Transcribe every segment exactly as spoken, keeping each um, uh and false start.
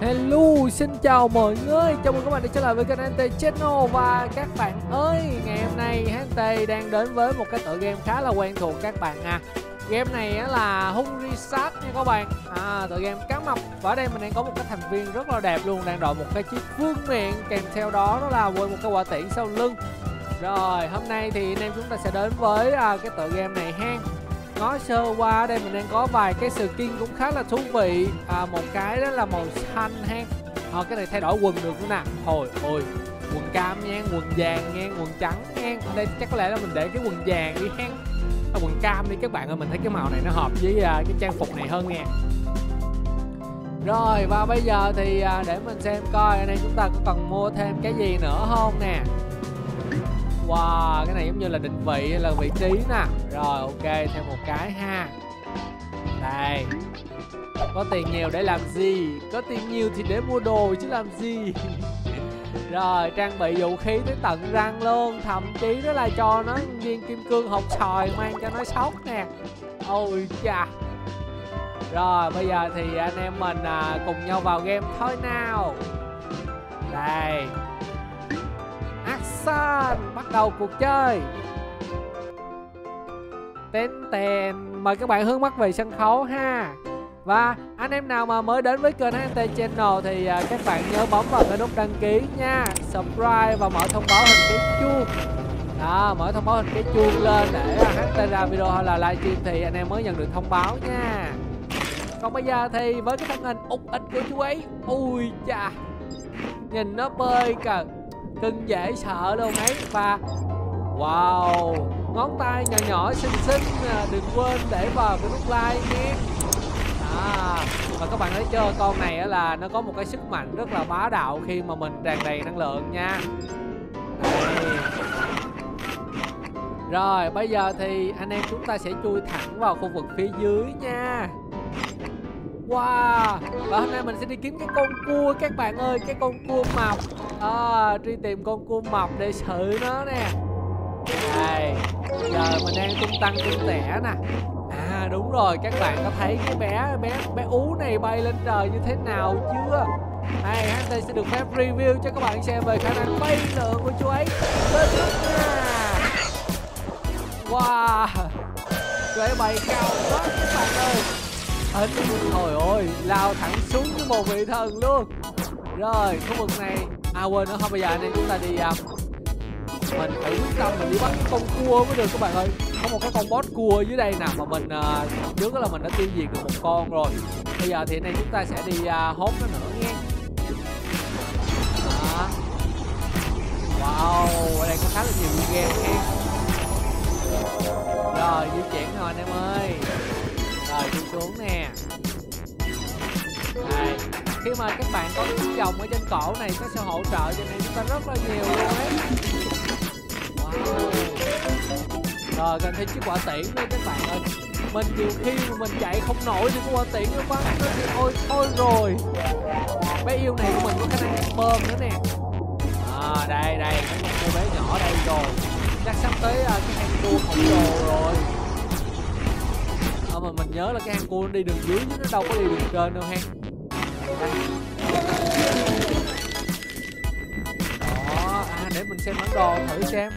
Hello, xin chào mọi người, chào mừng các bạn đã trở lại với kênh hát en tê Channel. Và các bạn ơi, ngày hôm nay hát en tê đang đến với một cái tựa game khá là quen thuộc các bạn nha. Game này là Hungry Shark nha các bạn, à, tựa game cá mập. Và ở đây mình đang có một cái thành viên rất là đẹp luôn, đang đội một cái chiếc vương miện, kèm theo đó đó là quên một cái quả tiễn sau lưng. Rồi, hôm nay thì anh em chúng ta sẽ đến với à, cái tựa game này ha. Nói sơ qua, ở đây mình đang có vài cái skin cũng khá là thú vị, à, một cái đó là màu xanh ha. À, cái này thay đổi quần được nữa nè. Thôi ôi, quần cam nha, quần vàng nha, quần trắng nha. Ở đây chắc có lẽ là mình để cái quần vàng đi ha. À, quần cam đi các bạn ơi, mình thấy cái màu này nó hợp với à, cái trang phục này hơn nè. Rồi, và bây giờ thì à, để mình xem coi anh em chúng ta có cần mua thêm cái gì nữa không nè. Wow, cái này giống như là định vị là vị trí nè. Rồi, ok, thêm một cái ha. Đây. Có tiền nhiều để làm gì? Có tiền nhiều thì để mua đồ chứ làm gì. Rồi, trang bị vũ khí tới tận răng luôn. Thậm chí đó là cho nó viên kim cương hột sòi, mang cho nó sốc nè. Ôi chà. Rồi, bây giờ thì anh em mình à, cùng nhau vào game thôi nào. Đây. Action, bắt đầu cuộc chơi. Tên tèn, mời các bạn hướng mắt về sân khấu ha. Và anh em nào mà mới đến với kênh hát en tê Channel thì các bạn nhớ bấm vào cái nút đăng ký nha, subscribe và mở thông báo hình cái chuông. Đó, mở thông báo hình cái chuông lên để hát en tê ra video hay là livestream thì anh em mới nhận được thông báo nha. Còn bây giờ thì với cái thân hình út ích của chú ấy, ui chà, nhìn nó bơi kìa, cưng dễ sợ luôn ấy. Và wow, ngón tay nhỏ nhỏ xinh xinh, đừng quên để vào cái nút like nhé. À, và các bạn thấy chưa, con này là nó có một cái sức mạnh rất là bá đạo khi mà mình tràn đầy năng lượng nha. Đây. Rồi bây giờ thì anh em chúng ta sẽ chui thẳng vào khu vực phía dưới nha. Wow, và hôm nay mình sẽ đi kiếm cái con cua các bạn ơi, cái con cua mập. À, truy tìm con cua mập để xử nó nè. Đây, giờ mình đang tung tăng tung tẻ nè. À đúng rồi, các bạn có thấy cái bé bé bé ú này bay lên trời như thế nào chưa? Đây, hát en tê sẽ được phép review cho các bạn xem về khả năng bay lượn của chú ấy. Wow, chú ấy bay cao quá các bạn ơi. Ấn, trời ơi, lao thẳng xuống với một vị thần luôn. Rồi, khu vực này, à quên nữa, không, bây giờ anh em chúng ta đi à, mình phải quyết tâm mình đi bắt cái con cua mới được các bạn ơi. Có một cái con boss cua dưới đây nào mà mình à, trước đó là mình đã tiêu diệt được một con rồi. Bây giờ thì anh em chúng ta sẽ đi à, hốt nó nữa nghe. Đó. Wow, ở đây có khá là nhiều game nha. Rồi, di chuyển rồi anh em ơi. Rồi, đi xuống nè. Đây. Khi mà các bạn có cái dòng ở trên cổ này, nó sẽ hỗ trợ cho nên chúng ta rất là nhiều luôn ấy. Wow. Rồi, cần thêm chiếc quả tiễn nữa các bạn ơi. Mình nhiều khi mà mình chạy không nổi thì quả tiễn nó bắn nó thì thôi thôi rồi. Bé yêu này của mình có khả năng bơm nữa nè. À, đây, đây, cái cô bé nhỏ đây rồi. Chắc sắp tới uh, cái hang cua khổng lồ rồi. Mà mình nhớ là cái hang cua nó đi đường dưới chứ nó đâu có đi đường trên đâu ha. Đó, à, để mình xem bản đồ thử xem.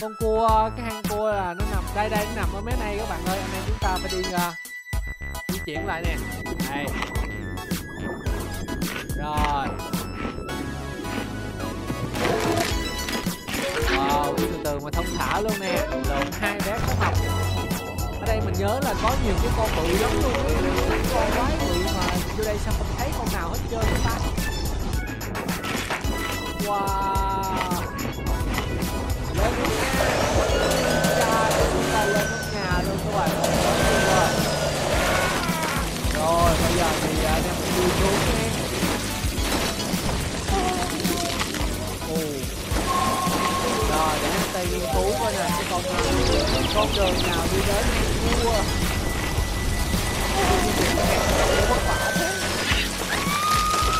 Con cua, cái hang cua là nó nằm đây đây, nó nằm ở mấy này các bạn ơi. Anh em chúng ta phải đi uh, di chuyển lại nè. Đây. Rồi. Wow, từ từ mà thông thả luôn nè. Lượn hai bé có học. Ở đây mình nhớ là có nhiều cái con bự giống luôn, con quái bự mà vô đây sao không thấy con nào hết trơn chúng ta. Wow, lên nước Nga, cha chúng ta lên nước Nga luôn các bạn ơi. Rồi bây giờ thì anh em đi xuống nha. Rồi để anh ta nghiên cứu coi nè, cái con con đường nào đi đến hang cua.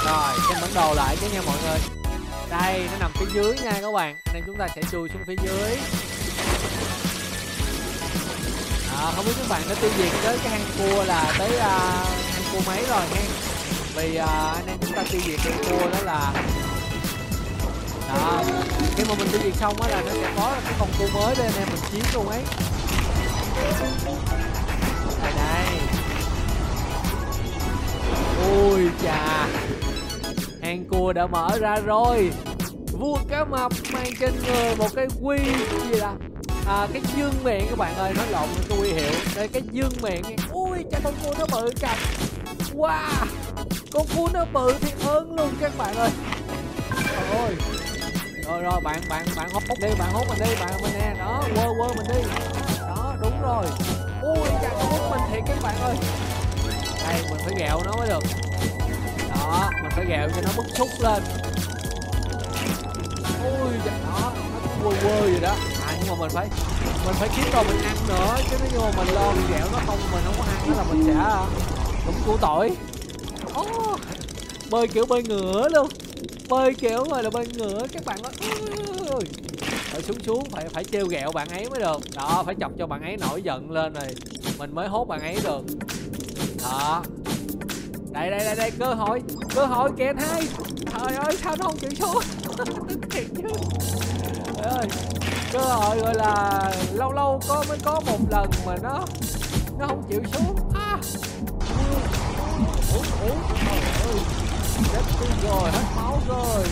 Rồi xem bản đồ lại chứ nha mọi người. Đây nó nằm phía dưới nha các bạn. Nên chúng ta sẽ chui xuống phía dưới. À, không biết các bạn đã tiêu diệt tới cái hang cua là tới uh, hang cua mấy rồi nha. vì uh, anh em chúng ta tiêu diệt con cua đó là đó. Khi mà mình tiêu diệt xong á là nó sẽ có cái con cua mới để anh em mình chiến luôn ấy. Đây đây. Ôi chà, hang cua đã mở ra rồi. Vua cá mập mang trên người một cái quy gì là à, cái dương miệng các bạn ơi, nói lộn tôi huy hiệu. Đây cái dương miệng. Ui cha, con cua nó bự cặp. Wow, con cua nó bự thiệt hơn luôn các bạn ơi. Trời ơi. Rồi rồi bạn bạn bạn hốt đi, bạn hốt mình đi, bạn mình nè, đó, quơ quơ mình đi. Đó, đúng rồi. Ui cha, con hốt mình thiệt các bạn ơi. Đây mình phải ghẹo nó mới được. Đó, mình phải ghẹo cho nó bức xúc lên. Ui dạ, đó, nó quơ quơ gì đó. À nhưng mà mình phải mình phải kiếm rồi mình ăn nữa chứ nếu như mà mình lo mình ghẹo nó không, mình không có ăn đó là mình sẽ cũng củ tỏi. Oh, bơi kiểu bơi ngửa luôn, bơi kiểu rồi là bơi ngửa các bạn ơi. Phải xuống xuống phải phải trêu ghẹo bạn ấy mới được. Đó, phải chọc cho bạn ấy nổi giận lên rồi mình mới hốt bạn ấy được. Đó. Đây đây đây đây, cơ hội, cơ hội kẹt hai. Trời ơi sao nó không chịu xuống. Thiệt chứ. Trời ơi. Cơ hội gọi là lâu lâu có mới có một lần mà nó nó không chịu xuống. À. Ủa ủa. Trời ơi. Chết tôi rồi, hết máu rồi.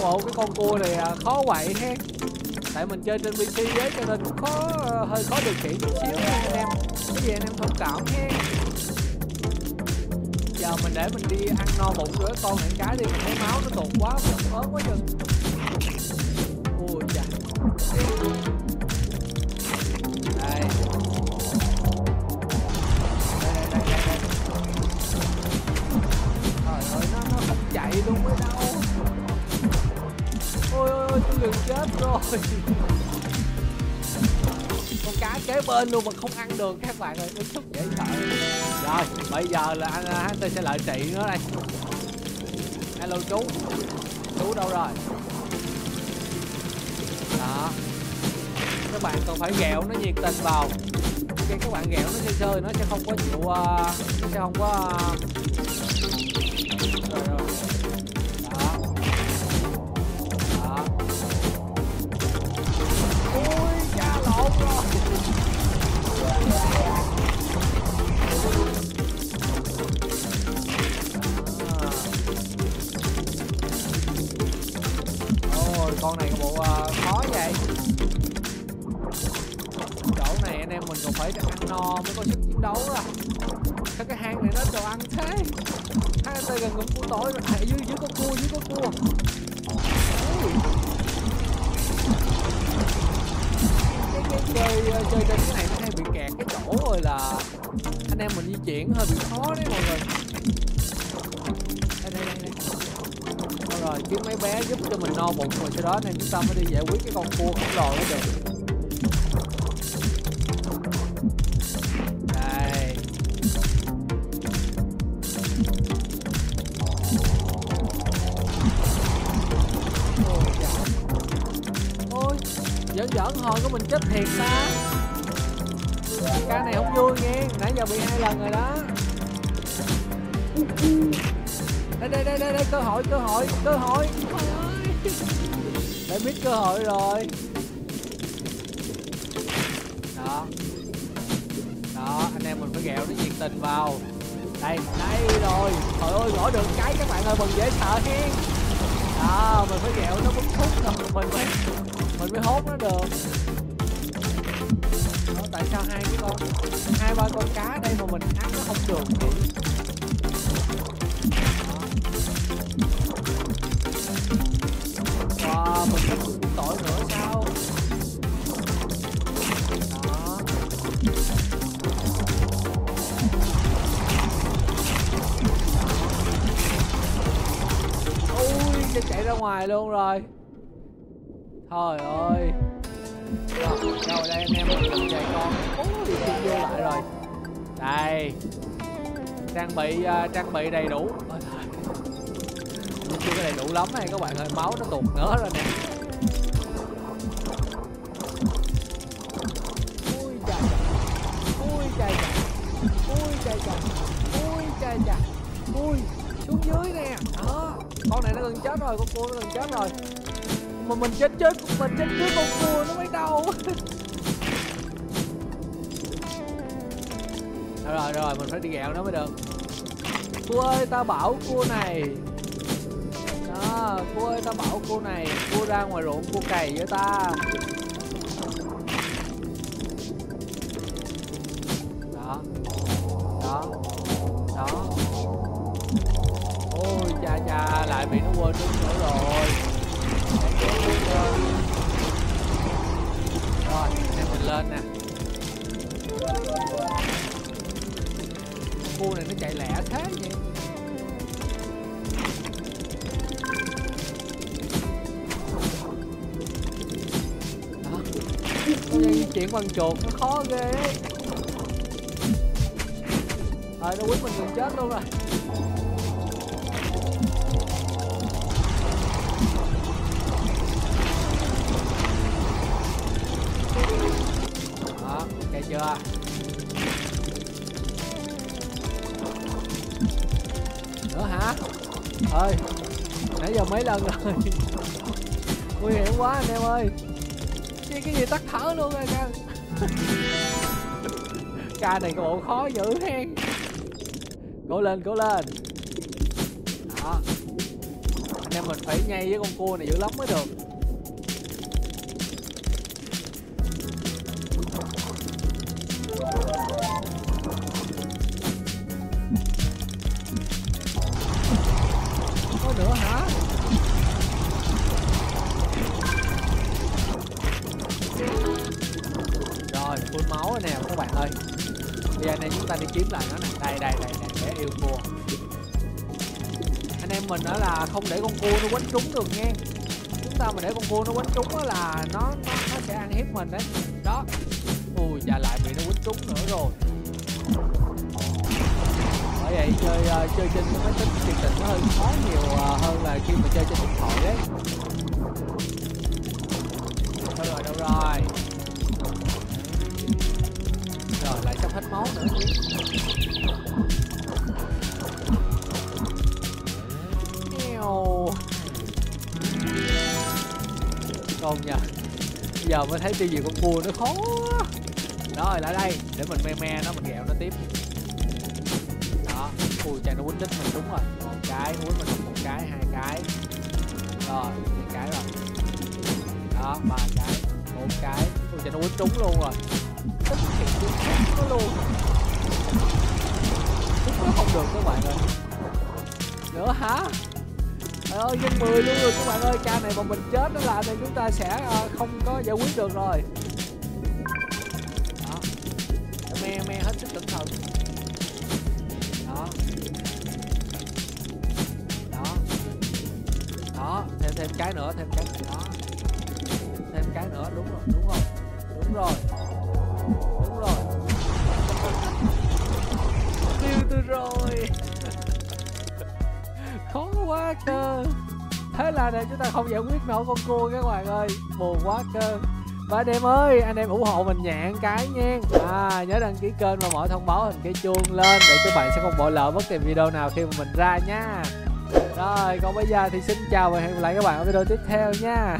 Bộ cái con cua này khó quậy ha. Tại mình chơi trên pê xê ấy cho nên cũng khó, hơi khó điều khiển chút xíu nha anh em. Cái gì anh em thông cảm nha. Giờ mình để mình đi ăn no bụng rồi con này cái đi, mình thấy máu nó tụt quá, mình ớn quá chừng. Ui da. Đây. Đây đây đây đây. Trời ơi nó nó không chạy luôn mới đâu. Ôi ôi ôi, tôi gần chết rồi. Con cá kế bên luôn mà không ăn được các bạn ơi, nó xúc dễ sợ. Rồi, bây giờ là anh hát tê sẽ lợi trị nó đây. Hello chú. Chú đâu rồi? Đó. Các bạn còn phải ghẹo nó nhiệt tình vào. Khi các bạn ghẹo nó sơ sơ nó sẽ không có chịu, uh, nó sẽ không có uh... rồi, rồi. Đó. Đó. Ôi cha lộn rồi. Con này bộ uh, khó vậy. Chỗ này anh em mình còn phải ăn no mới có sức chiến đấu ra. Sao cái hang này nó cho ăn thế. Hai anh ta gần cũng cua tối rồi. À, dưới dưới có cua, dưới có cua. Ui. Cái, cái chơi chơi trên cái này nó hay bị kẹt cái chỗ rồi là anh em mình di chuyển hơi bị khó đấy mọi người. Đây đây đây đây. Rồi kiếm mấy bé giúp cho mình no bụng rồi sau đó nên chúng ta mới đi giải quyết cái con cua khổng lồ đó được. Đây. Ôi, giỡn giỡn hồi của mình chết thiệt ta. Cái này không vui nghe, nãy giờ bị hai lần rồi đó. Đây đây đây đây, đây. Cơ hội cơ hội cơ hội. Đã biết cơ hội rồi. Đó. Đó, anh em mình phải ghẹo nó nhiệt tình vào. Đây, đây rồi. Trời ơi gõ được cái các bạn ơi, mình dễ sợ hen. Đó, mình phải ghẹo nó bức xúc rồi mình mới mình mới hốt nó được. Đó, tại sao hai cái con hai ba con cá đây mà mình ăn nó không được thì... Wow, mình có củ tỏi nữa sao? Đó. Ui, nó chạy ra ngoài luôn rồi. Trời ơi. Rồi, rồi đây anh em mình cùng dạy con. Ui, đi vô lại rồi. Đây. Trang bị uh, trang bị đầy đủ. Chưa cái đầy đủ lắm này các bạn ơi, máu nó tụt nữa rồi nè. Ui trời trời. Ui trời trời. Ui trời trời. Ui trời trời. cui xuống dưới nè. Đó, con này nó gần chết rồi, con cua nó gần chết rồi. Mà mình chết trước, mình chết trước con cua nó mới đau. Rồi, rồi rồi mình phải đi gẹo nó mới được. Cua ơi ta bảo cua này. Đó, cua ơi ta bảo cua này, cua ra ngoài ruộng cua cày với ta. Đó. Đó. Đó. Ôi cha cha, lại bị nó quên đúng nữa rồi. Rồi, em mình lên nè. Cua này nó chạy lẹ thế vậy. Di chuyển bằng chuột nó khó ghê ấy. Rồi nó quýt mình gần chết luôn rồi. Đó, ok chưa? Nữa hả? Ơi, nãy giờ mấy lần rồi. Nguy hiểm quá anh em ơi. Cái, cái gì tắt thở luôn rồi ca. Ca này cậu khó dữ hen. Cố lên, cố lên. Đó. Anh em mình phải nhây với con cua này dữ lắm mới được. Có nữa hả? Rồi, full máu rồi nè các bạn ơi. Bây giờ này chúng ta đi kiếm lại nó nè. Đây, đây, đây, đây. Để yêu cua. Anh em mình đó là không để con cua nó quánh trúng được nghe. Chúng ta mà để con cua nó quánh trúng đó là nó, nó nó sẽ ăn hiếp mình đấy. Đó. Ui, dạ lại bị nó quánh trúng nữa rồi. Bởi vậy chơi uh, chơi trên máy tính thiệt tình nó hơi khó nhiều uh, hơn là khi mà chơi trên điện thoại đấy. Đâu rồi, đâu rồi. Rồi lại sắp hết máu nữa. Con nha. Bây giờ mới thấy tiêu diệt con cua nó khó. Rồi lại đây để mình me me nó, mình ghẹo nó tiếp. Đó, ui trời nó quýnh đích mình đúng rồi. Một cái, quýnh mình một cái, hai cái. Rồi, hai cái rồi. Đó, ba cái, bốn cái. Ui trời nó quýnh trúng luôn rồi. Tức thì quýnh trúng nó luôn. Quýnh nó không được các bạn ơi. Nữa hả? Trời ơi, nhân mười luôn rồi các bạn ơi. Ca này mà mình chết đó là thì chúng ta sẽ uh, không có giải quyết được rồi. Đó. Me me hết sức cẩn thận. Đó. Đó. Đó, thêm thêm cái nữa, thêm cái nữa. Đó. Thêm cái nữa, đúng rồi, đúng rồi. Đúng rồi. Đúng rồi. Tiêu tôi rồi. Khó quá cơ. Thế là này chúng ta không giải quyết nổi con cua các bạn ơi. Buồn quá cơ. Và anh em ơi, anh em ủng hộ mình nhạn cái nha. À, nhớ đăng ký kênh và mọi thông báo hình cái chuông lên để các bạn sẽ không bỏ lỡ bất kỳ video nào khi mà mình ra nha. Rồi, còn bây giờ thì xin chào và hẹn gặp lại các bạn ở video tiếp theo nha.